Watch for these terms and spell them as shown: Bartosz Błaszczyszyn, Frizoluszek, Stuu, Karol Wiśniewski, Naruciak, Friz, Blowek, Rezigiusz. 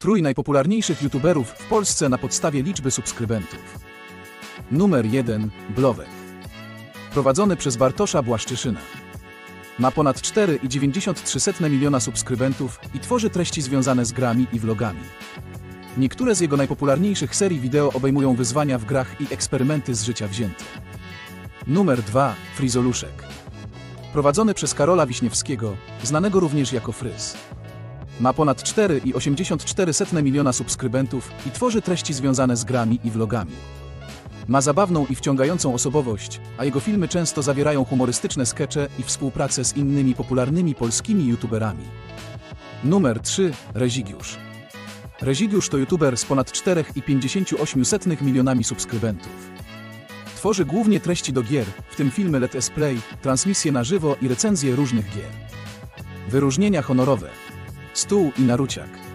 Trój najpopularniejszych youtuberów w Polsce na podstawie liczby subskrybentów. Numer 1. Blowek. Prowadzony przez Bartosza Błaszczyszyna. Ma ponad 4,93 miliona subskrybentów i tworzy treści związane z grami i vlogami. Niektóre z jego najpopularniejszych serii wideo obejmują wyzwania w grach i eksperymenty z życia wzięte. Numer 2. Frizoluszek. Prowadzony przez Karola Wiśniewskiego, znanego również jako Fryz. Ma ponad 4,84 miliona subskrybentów i tworzy treści związane z grami i vlogami. Ma zabawną i wciągającą osobowość, a jego filmy często zawierają humorystyczne skecze i współpracę z innymi popularnymi polskimi youtuberami. Numer 3. Rezigiusz. Rezigiusz to youtuber z ponad 4,58 milionami subskrybentów. Tworzy głównie treści do gier, w tym filmy let's play, transmisje na żywo i recenzje różnych gier. Wyróżnienia honorowe: Stuu i Naruciak.